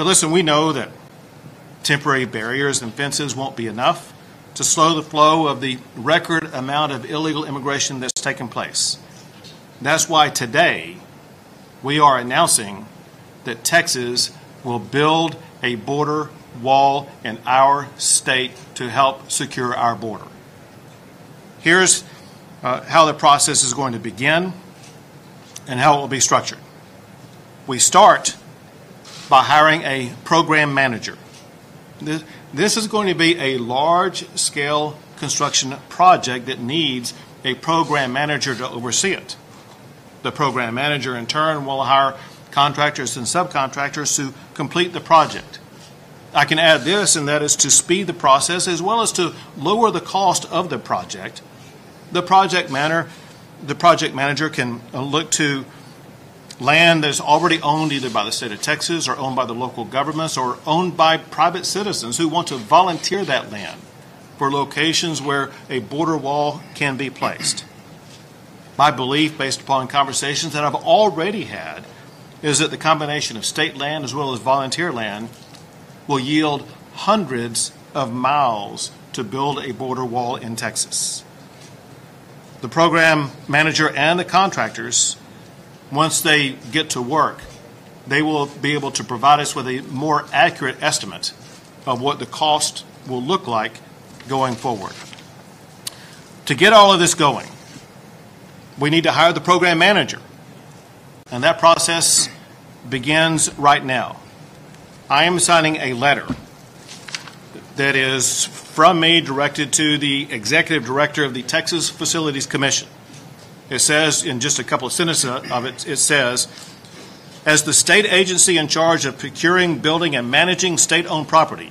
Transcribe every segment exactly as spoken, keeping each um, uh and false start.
But listen, we know that temporary barriers and fences won't be enough to slow the flow of the record amount of illegal immigration that's taken place. That's why today we are announcing that Texas will build a border wall in our state to help secure our border. Here's uh, how the process is going to begin and how it will be structured. We start by hiring a program manager. This, this is going to be a large-scale construction project that needs a program manager to oversee it. The program manager, in turn, will hire contractors and subcontractors to complete the project. I can add this, and that is to speed the process as well as to lower the cost of the project. The project manager, the project manager can look to land that's already owned either by the state of Texas or owned by the local governments or owned by private citizens who want to volunteer that land for locations where a border wall can be placed. My belief, based upon conversations that I've already had, is that the combination of state land as well as volunteer land will yield hundreds of miles to build a border wall in Texas. The program manager and the contractors, once they get to work, they will be able to provide us with a more accurate estimate of what the cost will look like going forward. To get all of this going, we need to hire the program manager, and that process begins right now. I am signing a letter that is from me directed to the executive director of the Texas Facilities Commission. It says, in just a couple of sentences of it, it says, as the state agency in charge of procuring, building, and managing state-owned property,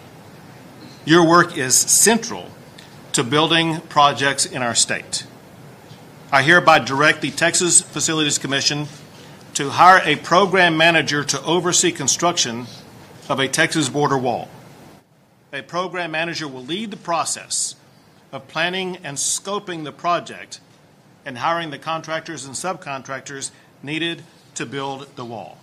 your work is central to building projects in our state. I hereby direct the Texas Facilities Commission to hire a program manager to oversee construction of a Texas border wall. A program manager will lead the process of planning and scoping the project and hiring the contractors and subcontractors needed to build the wall.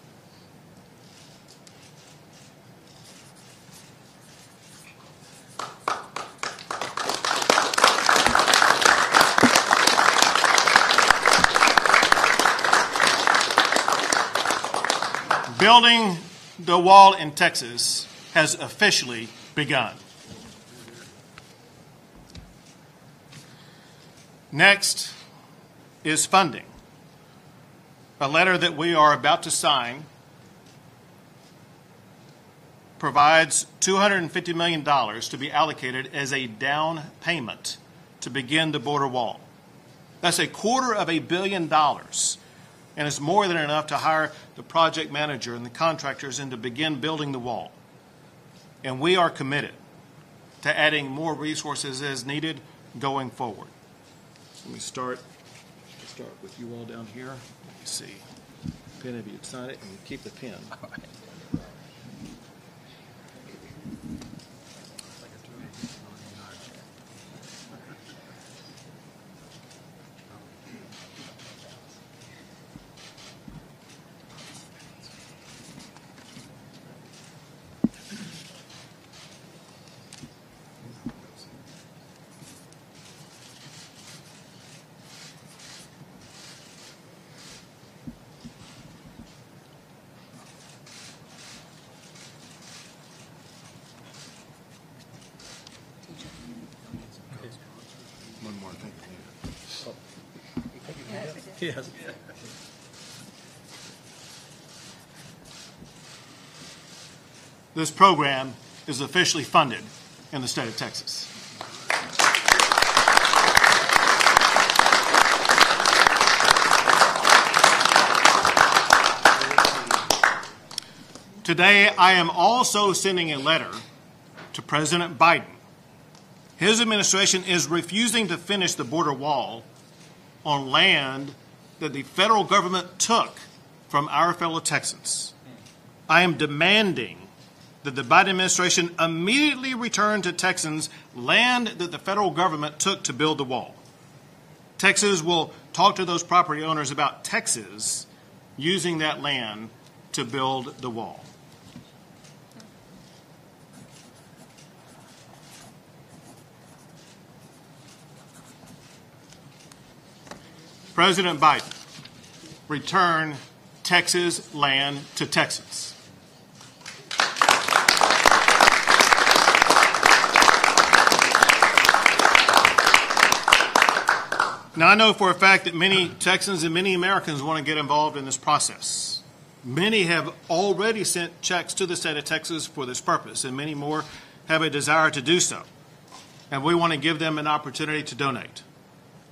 Building the wall in Texas has officially begun. Next is funding. A letter that we are about to sign provides two hundred fifty million dollars to be allocated as a down payment to begin the border wall. That's a quarter of a billion dollars. And it's more than enough to hire the project manager and the contractors and to begin building the wall. And we are committed to adding more resources as needed going forward. Let me start, start with you all down here. Let me see. Pen, if you'd sign it, and keep the pen. All right. Yes. This program is officially funded in the state of Texas. Today, I am also sending a letter to President Biden. His administration is refusing to finish the border wall on land that the federal government took from our fellow Texans. I am demanding that the Biden administration immediately return to Texans land that the federal government took to build the wall. Texas will talk to those property owners about Texas using that land to build the wall. President Biden, return Texas land to Texans. Now, I know for a fact that many Texans and many Americans want to get involved in this process. Many have already sent checks to the state of Texas for this purpose, and many more have a desire to do so. And we want to give them an opportunity to donate.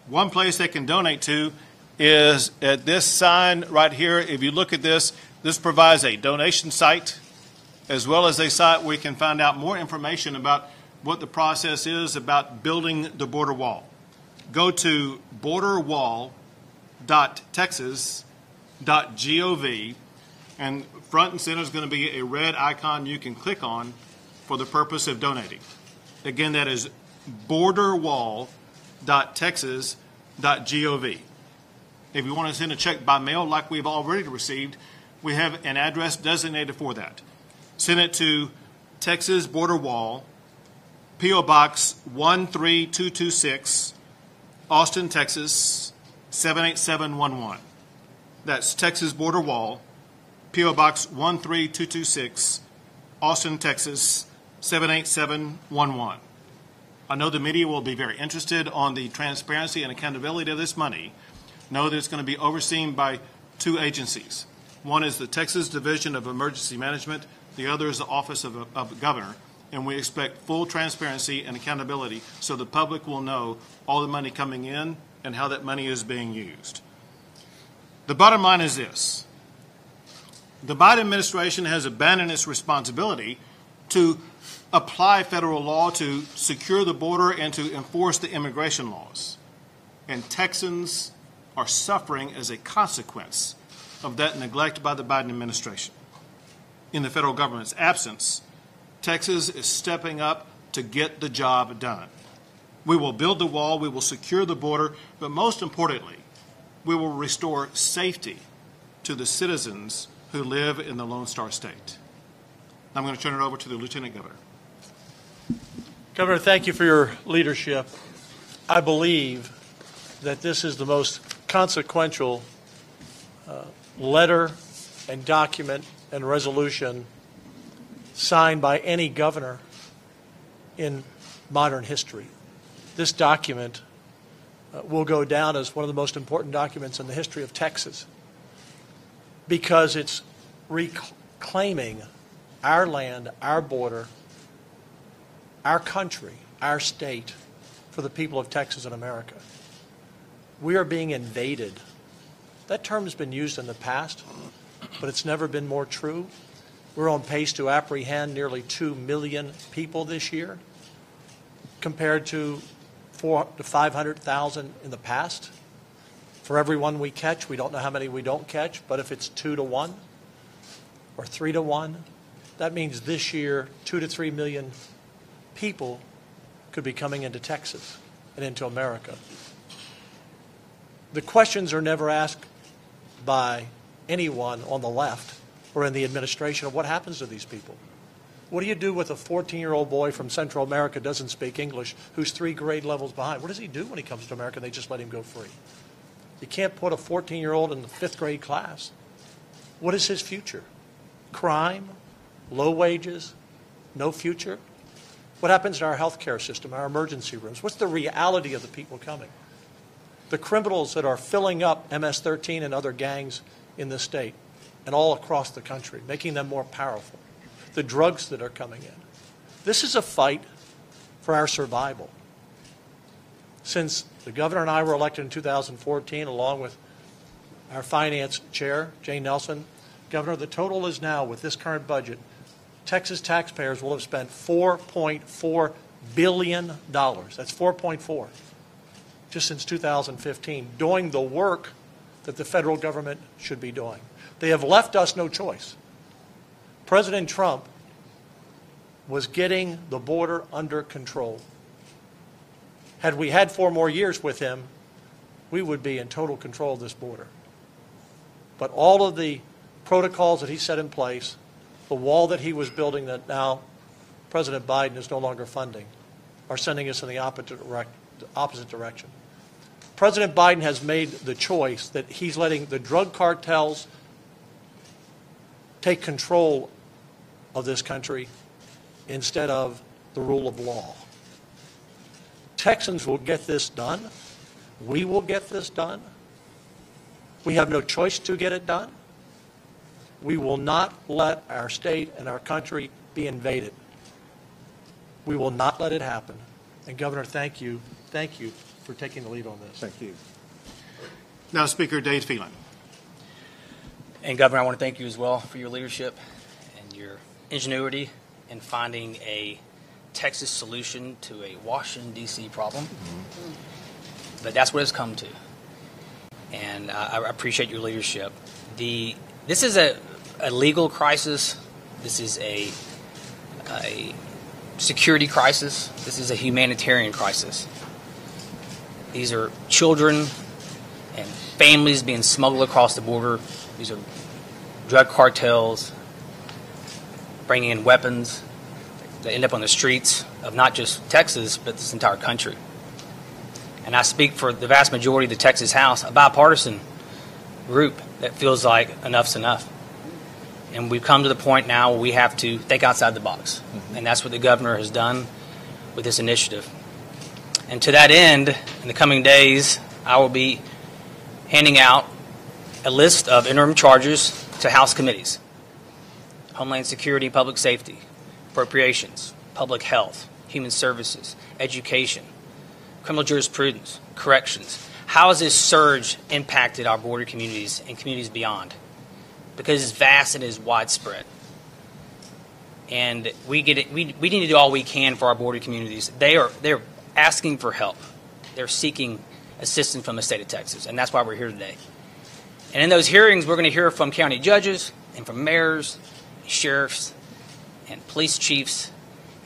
One place they can donate to is at this sign right here. If you look at this, this provides a donation site as well as a site where you can find out more information about what the process is about building the border wall. Go to border wall dot texas dot gov, and front and center is going to be a red icon you can click on for the purpose of donating. Again, that is border wall dot texas dot gov. If you want to send a check by mail like we've already received, we have an address designated for that. Send it to Texas Border Wall, P O Box one three two two six, Austin, Texas seven eight seven one one. That's Texas Border Wall, P O Box one three two two six, Austin, Texas seven eight seven one one. I know the media will be very interested on the transparency and accountability of this money. Know that it's going to be overseen by two agencies. One is the Texas Division of Emergency Management. The other is the Office of, of the Governor. And we expect full transparency and accountability so the public will know all the money coming in and how that money is being used. The bottom line is this. The Biden administration has abandoned its responsibility to apply federal law to secure the border and to enforce the immigration laws. And Texans are suffering as a consequence of that neglect by the Biden administration. In the federal government's absence, Texas is stepping up to get the job done. We will build the wall, we will secure the border, but most importantly, we will restore safety to the citizens who live in the Lone Star State. I'm going to turn it over to the Lieutenant Governor. Governor, thank you for your leadership. I believe that this is the most consequential uh, letter and document and resolution signed by any governor in modern history. This document uh, will go down as one of the most important documents in the history of Texas because it's reclaiming our land, our border, our country, our state for the people of Texas and America. We are being invaded. That term has been used in the past, but it's never been more true. We're on pace to apprehend nearly two million people this year compared to four to five hundred thousand in the past. For every one we catch, we don't know how many we don't catch, but if it's two to one or three to one, that means this year two to three million people could be coming into Texas and into America. The questions are never asked by anyone on the left or in the administration of what happens to these people. What do you do with a fourteen-year-old boy from Central America who doesn't speak English, who's three grade levels behind? What does he do when he comes to America and they just let him go free? You can't put a fourteen-year-old in the fifth grade class. What is his future? Crime, low wages, no future? What happens to our health care system, our emergency rooms? What's the reality of the people coming? The criminals that are filling up M S thirteen and other gangs in this state and all across the country, making them more powerful. The drugs that are coming in. This is a fight for our survival. Since the governor and I were elected in two thousand fourteen, along with our finance chair, Jane Nelson, Governor, the total is now, with this current budget, Texas taxpayers will have spent four point four billion dollars. That's four point four just since two thousand fifteen, doing the work that the federal government should be doing. They have left us no choice. President Trump was getting the border under control. Had we had four more years with him, we would be in total control of this border. But all of the protocols that he set in place, the wall that he was building that now President Biden is no longer funding, are sending us in the opposite direction. President Biden has made the choice that he's letting the drug cartels take control of this country instead of the rule of law. Texans will get this done. We will get this done. We have no choice to get it done. We will not let our state and our country be invaded. We will not let it happen. And Governor, thank you. Thank you for taking the lead on this. Thank you. Now, Speaker Dave Feeling. And Governor, I want to thank you as well for your leadership and your ingenuity in finding a Texas solution to a Washington, D C problem. Mm-hmm. But that's what it's come to. And uh, I appreciate your leadership. The, this is a, a legal crisis. This is a, a security crisis. This is a humanitarian crisis. These are children and families being smuggled across the border. These are drug cartels bringing in weapons. They end up on the streets of not just Texas, but this entire country. And I speak for the vast majority of the Texas House, a bipartisan group that feels like enough's enough. And we've come to the point now where we have to think outside the box. Mm-hmm. And that's what the governor has done with this initiative. And to that end, in the coming days, I will be handing out a list of interim charges to House committees: Homeland Security, Public Safety, Appropriations, Public Health, Human Services, Education, Criminal Jurisprudence, Corrections. How has this surge impacted our border communities and communities beyond? Because it's vast and it is widespread. And we get it, we, we need to do all we can for our border communities. They are they're asking for help. They're seeking assistance from the state of Texas, and that's why we're here today. And in those hearings, we're going to hear from county judges and from mayors, sheriffs, and police chiefs,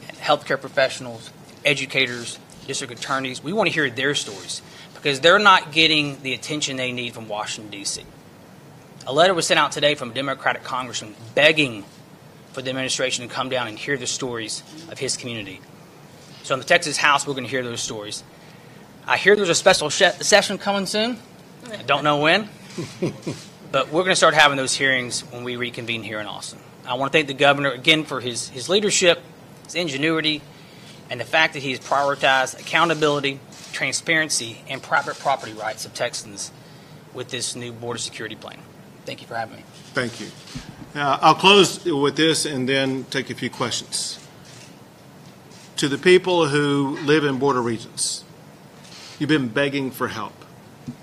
and healthcare professionals, educators, district attorneys. We want to hear their stories because they're not getting the attention they need from Washington, D C A letter was sent out today from a Democratic congressman begging for the administration to come down and hear the stories of his community. So in the Texas House, we're going to hear those stories. I hear there's a special session coming soon. I don't know when. But we're going to start having those hearings when we reconvene here in Austin. I want to thank the governor again for his, his leadership, his ingenuity, and the fact that he has prioritized accountability, transparency, and private property rights of Texans with this new border security plan. Thank you for having me. Thank you. Uh, I'll close with this and then take a few questions. To the people who live in border regions, you've been begging for help.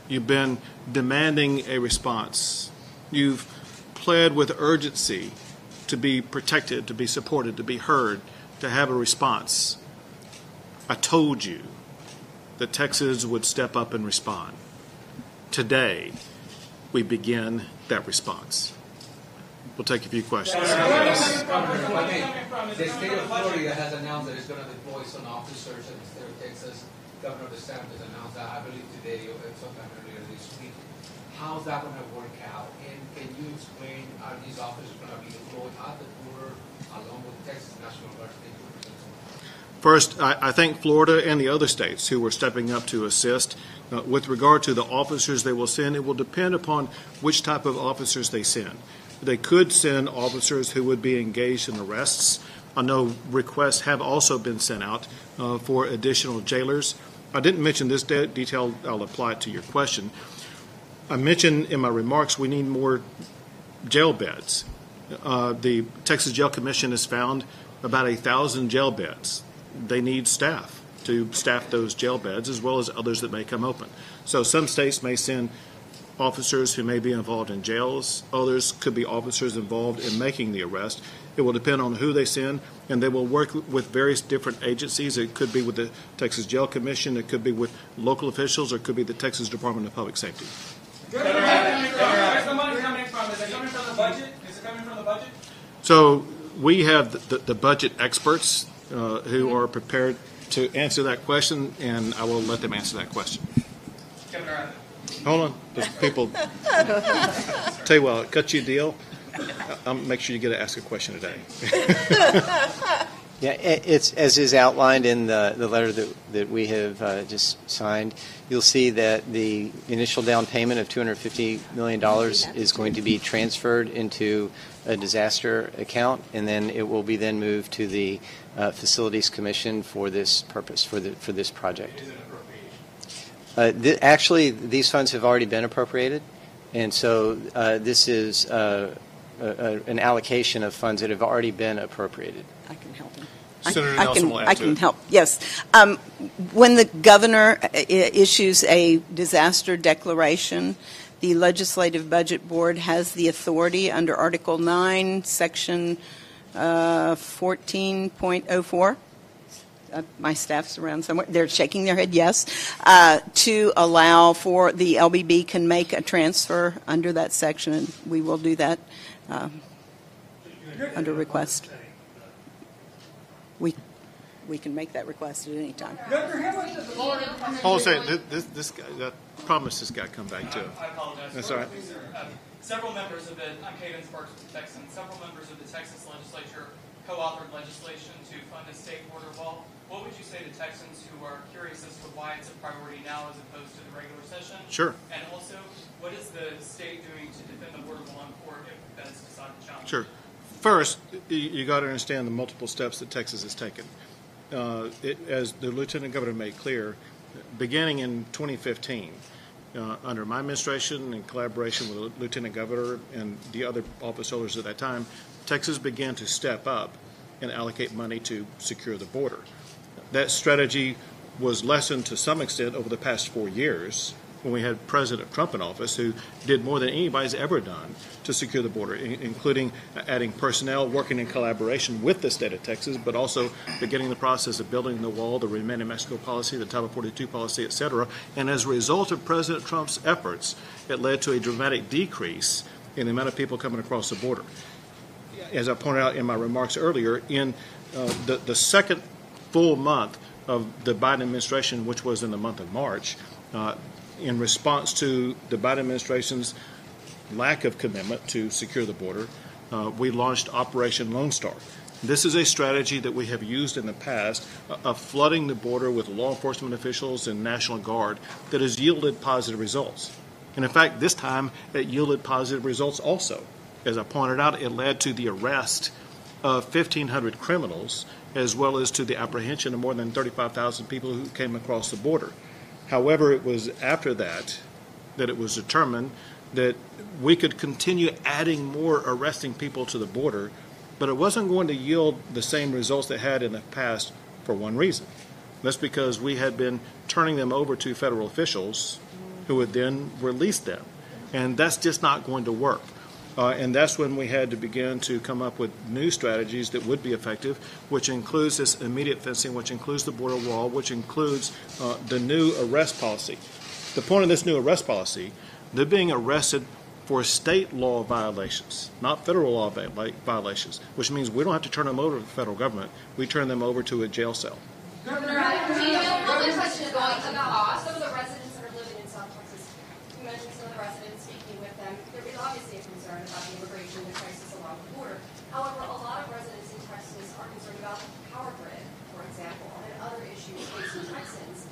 You've been demanding a response. You've pled with urgency to be protected, to be supported, to be heard, to have a response. I told you that Texas would step up and respond. Today, we begin that response. We'll take a few questions. Yes. The state of Florida has announced that it's going to deploy some officers in the state of Texas. Governor DeSantis announced that, I believe, today or sometime earlier this week. How's that going to work out? And can you explain, are these officers going to be deployed at the border along with Texas National Guard? First, I, I thank Florida and the other states who are stepping up to assist. Uh, with regard to the officers they will send, it will depend upon which type of officers they send. They could send officers who would be engaged in arrests. I know requests have also been sent out uh, for additional jailers. I didn't mention this de detail. I'll apply it to your question. I mentioned in my remarks we need more jail beds. Uh, the Texas Jail Commission has found about a thousand jail beds. They need staff to staff those jail beds as well as others that may come open. So some states may send officers who may be involved in jails. Others could be officers involved in making the arrest. It will depend on who they send, and they will work with various different agencies. It could be with the Texas Jail Commission. It could be with local officials, or it could be the Texas Department of Public Safety. Where's the money coming from? Is it coming from the budget? Is it coming from the budget? So we have the, the, the budget experts uh, who are prepared to answer that question, and I will let them answer that question. Hold on. There's people. Tell you what, I'll cut you a deal. I'll make sure you get to ask a question today. Yeah, it's as is outlined in the, the letter that, that we have uh, just signed. You'll see that the initial down payment of two hundred fifty million dollars is going to be transferred into a disaster account, and then it will be then moved to the uh, Facilities Commission for this purpose, for the for this project. Uh, th actually, these funds have already been appropriated, and so uh, this is uh, a, a, an allocation of funds that have already been appropriated. I can help him. Senator Nelson can, will add I to can it. help. Yes. Um, when the governor issues a disaster declaration, the Legislative Budget Board has the authority under Article nine, Section fourteen point oh four. Uh, Uh, my staff's around somewhere. They're shaking their head, yes, uh, to allow for the L B B can make a transfer under that section, and we will do that uh, under request. We we can make that request at any time. Hold on a second. This, this guy, I promise this guy come back to him. I, I apologize. That's all right. Um, several members of the, I'm Caden Sparks with the Texan, several members of the Texas legislature co-authored legislation to fund a state border wall. What would you say to Texans who are curious as to why it's a priority now as opposed to the regular session? Sure. And also, what is the state doing to defend the border wall for if that's decided to challenge? Sure. First, you got to understand the multiple steps that Texas has taken. Uh, it, as the Lieutenant Governor made clear, beginning in twenty fifteen, uh, under my administration and collaboration with the Lieutenant Governor and the other office holders at that time, Texas began to step up and allocate money to secure the border. That strategy was lessened to some extent over the past four years when we had President Trump in office, who did more than anybody's ever done to secure the border, including adding personnel, working in collaboration with the state of Texas, but also beginning the process of building the wall, the Remain in Mexico policy, the Title forty-two policy, et cetera. And as a result of President Trump's efforts, it led to a dramatic decrease in the amount of people coming across the border. As I pointed out in my remarks earlier, in uh, the, the second full month of the Biden administration, which was in the month of March, uh, in response to the Biden administration's lack of commitment to secure the border, uh, we launched Operation Lone Star. This is a strategy that we have used in the past uh, of flooding the border with law enforcement officials and National Guard that has yielded positive results. And in fact, this time it yielded positive results also. As I pointed out, it led to the arrest of fifteen hundred criminals, as well as to the apprehension of more than thirty-five thousand people who came across the border. However, it was after that that it was determined that we could continue adding more arresting people to the border, but it wasn't going to yield the same results that had in the past for one reason. That's because we had been turning them over to federal officials who would then release them, and that's just not going to work. Uh, and that's when we had to begin to come up with new strategies that would be effective, which includes this immediate fencing, which includes the border wall, which includes uh, the new arrest policy. The point of this new arrest policy, they're being arrested for state law violations, not federal law violations, which means we don't have to turn them over to the federal government. We turn them over to a jail cell. Governor, I have an email. One question going to the cost. Some of the residents that are living in South Texas, you mentioned some of the residents speaking with them. There is obviously a concern about the immigration and the crisis along the border. However, a lot of residents in Texas are concerned about the power grid, for example, and other issues facing Texans.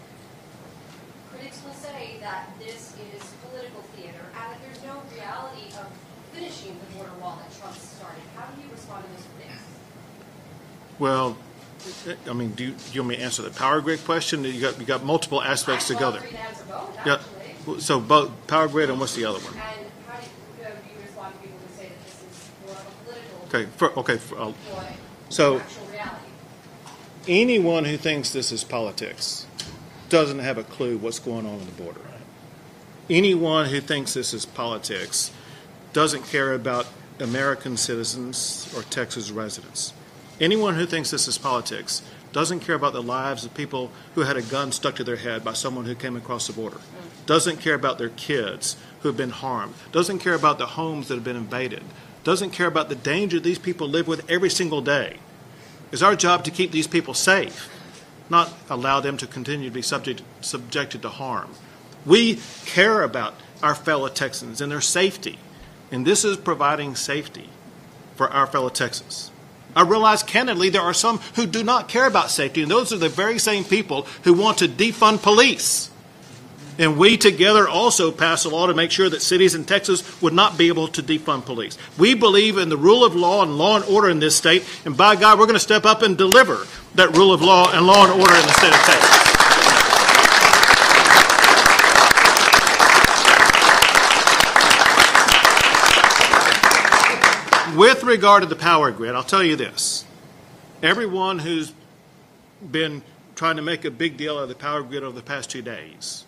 Critics will say that this is political theater and that there's no reality of finishing the border wall that Trump started. How do you respond to those critics? Well, I mean, do you, do you want me to answer the power grid question? You got you got multiple aspects I to go there. Both, yeah. So both power grid and what's the other one? And how do you, do you respond to people who say that this is more of a political? Okay. For, okay. For, uh, so anyone who thinks this is politics doesn't have a clue what's going on on the border. Anyone who thinks this is politics doesn't care about American citizens or Texas residents. Anyone who thinks this is politics doesn't care about the lives of people who had a gun stuck to their head by someone who came across the border, doesn't care about their kids who have been harmed, doesn't care about the homes that have been invaded, doesn't care about the danger these people live with every single day. It's our job to keep these people safe, not allow them to continue to be subject, subjected to harm. We care about our fellow Texans and their safety, and this is providing safety for our fellow Texans. I realize candidly there are some who do not care about safety, and those are the very same people who want to defund police. And we together also passed a law to make sure that cities in Texas would not be able to defund police. We believe in the rule of law and law and order in this state, and by God, we're going to step up and deliver that rule of law and law and order in the state of Texas. With regard to the power grid, I'll tell you this. Everyone who's been trying to make a big deal out of the power grid over the past two days,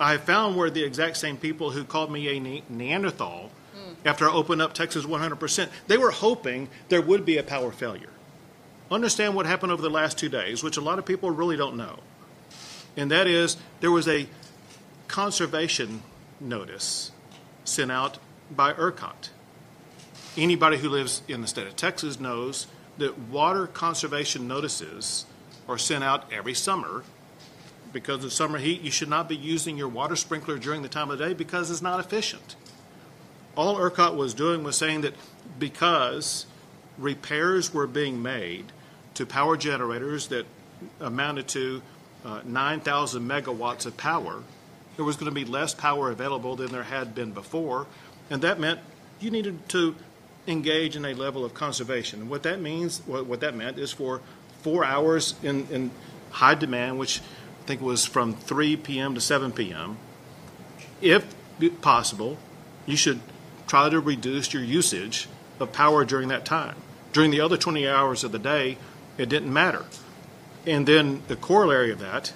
I found were the exact same people who called me a ne Neanderthal mm. after I opened up Texas one hundred percent. They were hoping there would be a power failure. Understand what happened over the last two days, which a lot of people really don't know. And that is there was a conservation notice sent out by ERCOT. Anybody who lives in the state of Texas knows that water conservation notices are sent out every summer. Because of summer heat, you should not be using your water sprinkler during the time of the day because it's not efficient. All ERCOT was doing was saying that because repairs were being made to power generators that amounted to uh, nine thousand megawatts of power, there was going to be less power available than there had been before, and that meant you needed to engage in a level of conservation. And what that means, what that meant is for four hours in, in high demand, which I think it was from three P M to seven P M, if possible, you should try to reduce your usage of power during that time. During the other twenty hours of the day, it didn't matter. And then the corollary of that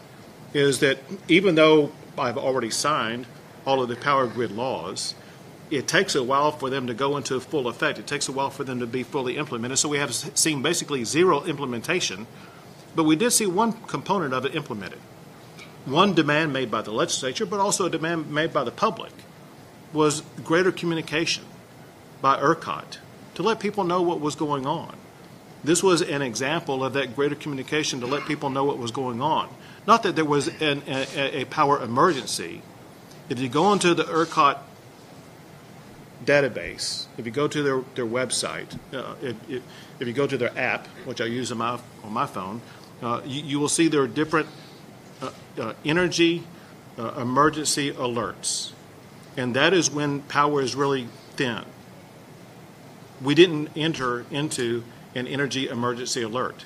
is that even though I've already signed all of the power grid laws, it takes a while for them to go into full effect. It takes a while for them to be fully implemented. So we have seen basically zero implementation, but we did see one component of it implemented. One demand made by the legislature, but also a demand made by the public, was greater communication by ERCOT to let people know what was going on. This was an example of that greater communication to let people know what was going on. Not that there was an, a, a power emergency. If you go into the ERCOT database, if you go to their, their website, uh, if, if, if you go to their app, which I use on my, on my phone, uh, you, you will see there are different uh, uh, energy uh, emergency alerts. And that is when power is really thin. We didn't enter into an energy emergency alert.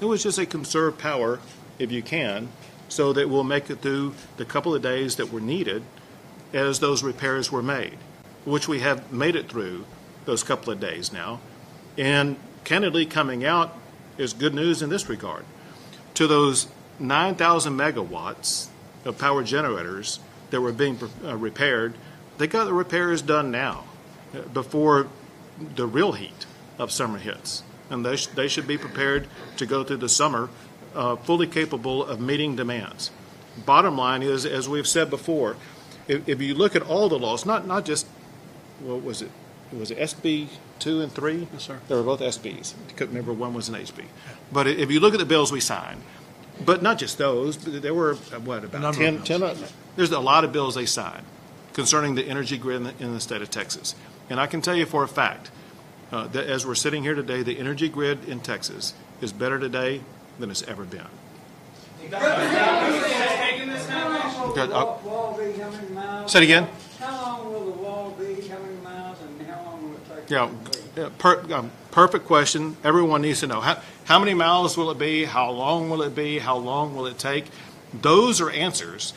It was just a conserve power, if you can, so that we'll make it through the couple of days that were needed as those repairs were made, which we have made it through those couple of days now. And candidly, coming out is good news in this regard. To those nine thousand megawatts of power generators that were being uh, repaired, they got the repairs done now uh, before the real heat of summer hits. And they, sh they should be prepared to go through the summer uh, fully capable of meeting demands. Bottom line is, as we've said before, if, if you look at all the laws, not, not just what was it? It was S B two and three? Yes, sir. They were both S Bs. I couldn't remember one was an H B. But if you look at the bills we signed, but not just those, but there were, what, about ten? There's a lot of bills they signed concerning the energy grid in the, in the state of Texas. And I can tell you for a fact uh, that as we're sitting here today, the energy grid in Texas is better today than it's ever been. Say it again. Yeah, per, um, perfect question. Everyone needs to know. How, how many miles will it be? How long will it be? How long will it take? Those are answers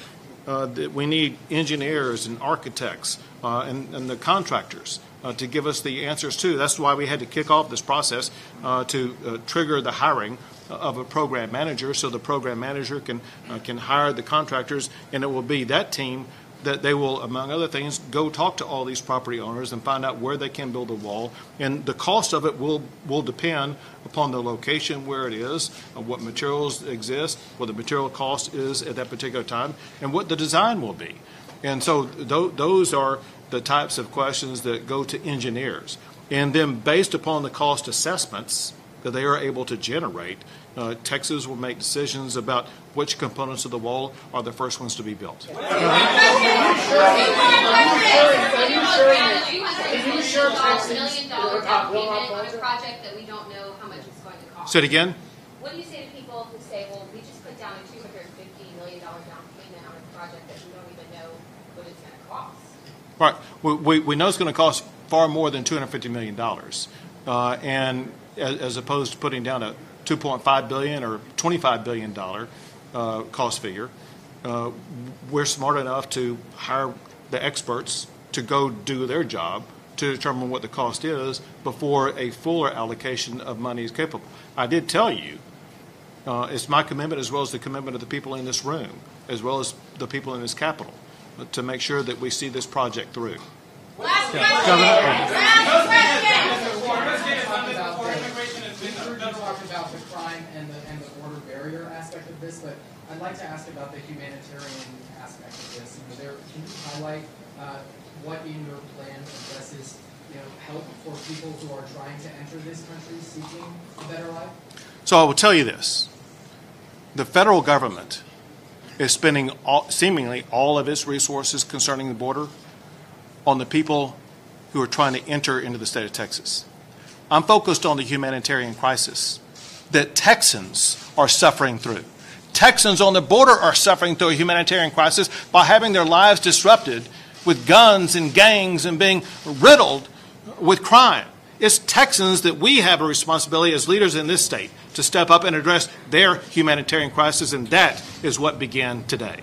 uh, that we need engineers and architects uh, and, and the contractors uh, to give us the answers to. That's why we had to kick off this process uh, to uh, trigger the hiring of a program manager, so the program manager can, uh, can hire the contractors, and it will be that team that they will, among other things, go talk to all these property owners and find out where they can build a wall. And the cost of it will, will depend upon the location where it is, what materials exist, what the material cost is at that particular time, and what the design will be. And so th those are the types of questions that go to engineers. And then based upon the cost assessments that they are able to generate, uh, Texas will make decisions about which components of the wall are the first ones to be built. Are you sure? Are you sure? Are you sure? Texas? Million dollar project that we don't know how much. Say it again. What do you say to people who say, well, we just put down a two hundred fifty million dollars down payment on a project that we don't even know what it's going to cost? Right. We, we, we know it's going to cost far more than two hundred fifty million dollars. Uh, and as, as opposed to putting down a two point five billion dollars or twenty-five billion dollars uh, cost figure, uh, we're smart enough to hire the experts to go do their job to determine what the cost is before a fuller allocation of money is capable. I did tell you, uh, it's my commitment as well as the commitment of the people in this room, as well as the people in this Capitol, to make sure that we see this project through. Last yeah. question. Last question. We've talked about the crime and the, and the border barrier aspect of this, but I'd like to ask about the humanitarian aspect of this. And there, can you highlight uh, what in your plan addresses, you know, help for people who are trying to enter this country seeking a better life? So I will tell you this. The federal government is spending all, seemingly all of its resources concerning the border on the people who are trying to enter into the state of Texas. I'm focused on the humanitarian crisis that Texans are suffering through. Texans on the border are suffering through a humanitarian crisis by having their lives disrupted with guns and gangs and being riddled with crime. It's Texans that we have a responsibility as leaders in this state to step up and address their humanitarian crisis, and that is what began today.